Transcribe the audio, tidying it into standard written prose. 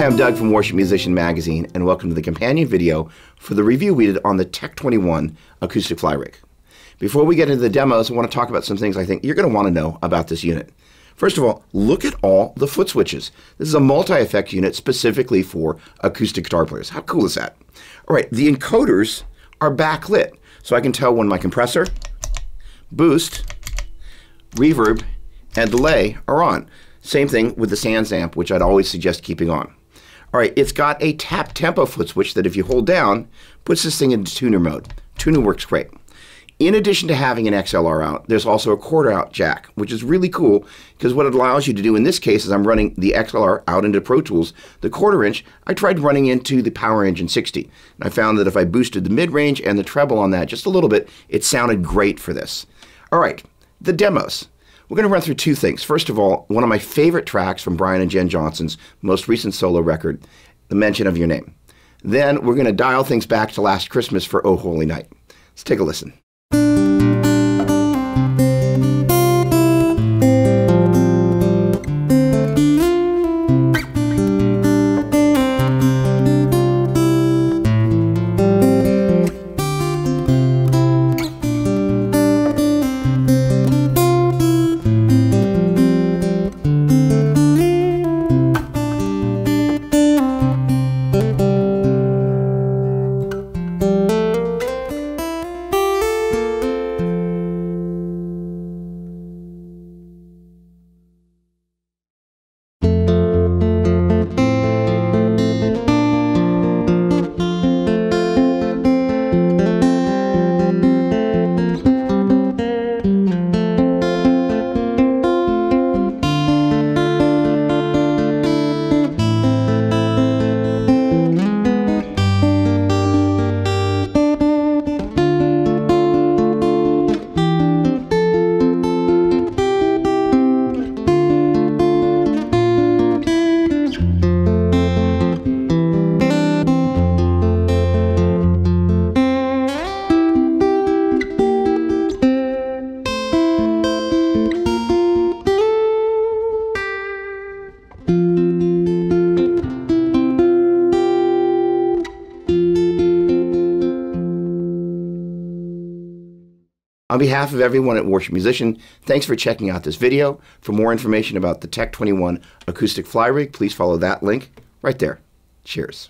Hi, I'm Doug from Worship Musician Magazine, and welcome to the companion video for the review we did on the Tech 21 Acoustic Fly Rig. Before we get into the demos, I want to talk about some things I think you're going to want to know about this unit. First of all, look at all the foot switches. This is a multi-effect unit specifically for acoustic guitar players. How cool is that? All right, the encoders are backlit, so I can tell when my compressor, boost, reverb, and delay are on. Same thing with the Sansamp, which I'd always suggest keeping on. All right, it's got a tap tempo foot switch that if you hold down, puts this thing into tuner mode. Tuner works great. In addition to having an XLR out, there's also a quarter out jack, which is really cool because what it allows you to do in this case is I'm running the XLR out into Pro Tools. The quarter inch, I tried running into the Power Engine 60. And I found that if I boosted the mid-range and the treble on that just a little bit, it sounded great for this. All right, the demos. We're going to run through two things. First of all, one of my favorite tracks from Brian and Jen Johnson's most recent solo record, The Mention of Your Name. Then we're going to dial things back to last Christmas for Oh Holy Night. Let's take a listen. On behalf of everyone at Worship Musician, thanks for checking out this video. For more information about the Tech 21 Acoustic Fly Rig, please follow that link right there. Cheers.